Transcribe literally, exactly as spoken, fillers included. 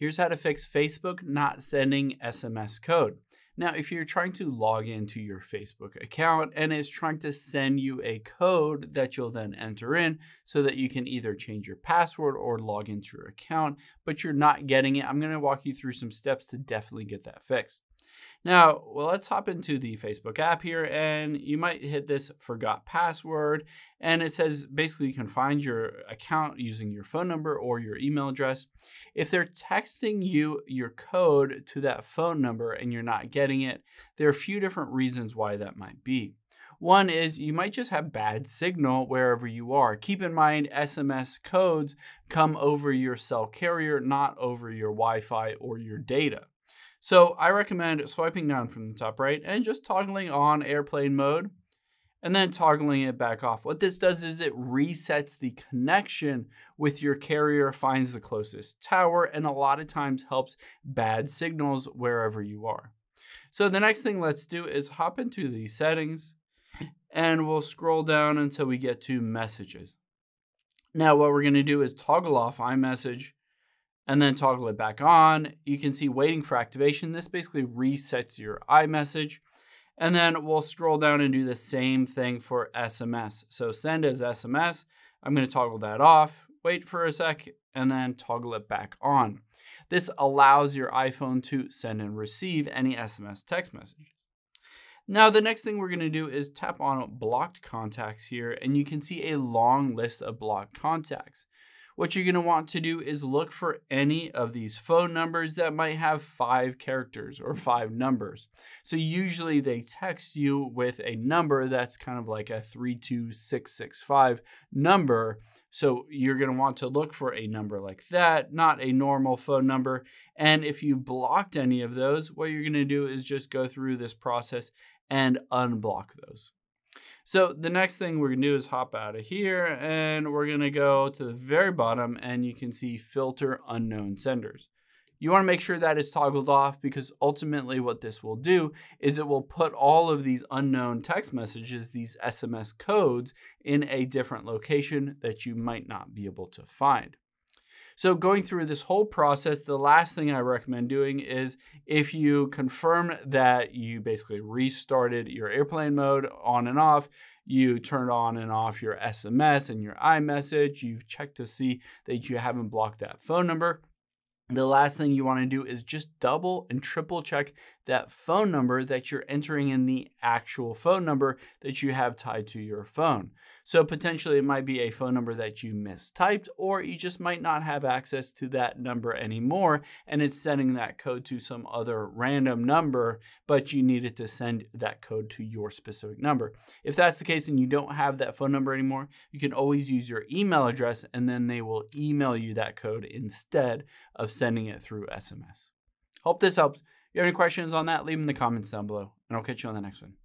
Here's how to fix Facebook not sending S M S code. Now, if you're trying to log into your Facebook account and it's trying to send you a code that you'll then enter in so that you can either change your password or log into your account, but you're not getting it, I'm going to walk you through some steps to definitely get that fixed. Now, well, let's hop into the Facebook app here, and you might hit this forgot password, and it says basically you can find your account using your phone number or your email address. If they're texting you your code to that phone number and you're not getting it, there are a few different reasons why that might be. One is you might just have bad signal wherever you are. Keep in mind, S M S codes come over your cell carrier, not over your Wi-Fi or your data. So I recommend swiping down from the top right and just toggling on airplane mode and then toggling it back off. What this does is it resets the connection with your carrier, finds the closest tower, and a lot of times helps bad signals wherever you are. So the next thing let's do is hop into the settings and we'll scroll down until we get to messages. Now what we're gonna do is toggle off iMessage and then toggle it back on. You can see waiting for activation. This basically resets your iMessage. And then we'll scroll down and do the same thing for S M S. So send as S M S, I'm gonna toggle that off, wait for a sec, and then toggle it back on. This allows your iPhone to send and receive any S M S text messages. Now, the next thing we're gonna do is tap on blocked contacts here, and you can see a long list of blocked contacts. What you're gonna want to do is look for any of these phone numbers that might have five characters or five numbers. So usually they text you with a number that's kind of like a three two six six five number. So you're gonna want to look for a number like that, not a normal phone number. And if you've blocked any of those, what you're gonna do is just go through this process and unblock those. So the next thing we're gonna do is hop out of here and we're gonna go to the very bottom and you can see filter unknown senders. You wanna make sure that is toggled off because ultimately what this will do is it will put all of these unknown text messages, these S M S codes, in a different location that you might not be able to find. So going through this whole process, the last thing I recommend doing is if you confirm that you basically restarted your airplane mode on and off, you turned on and off your S M S and your iMessage, you've checked to see that you haven't blocked that phone number. The last thing you want to do is just double and triple check that phone number that you're entering in the actual phone number that you have tied to your phone. So potentially it might be a phone number that you mistyped, or you just might not have access to that number anymore, and it's sending that code to some other random number, but you needed to send that code to your specific number. If that's the case and you don't have that phone number anymore, you can always use your email address and then they will email you that code instead of sending it through S M S. Hope this helps. If you have any questions on that, leave them in the comments down below, and I'll catch you on the next one.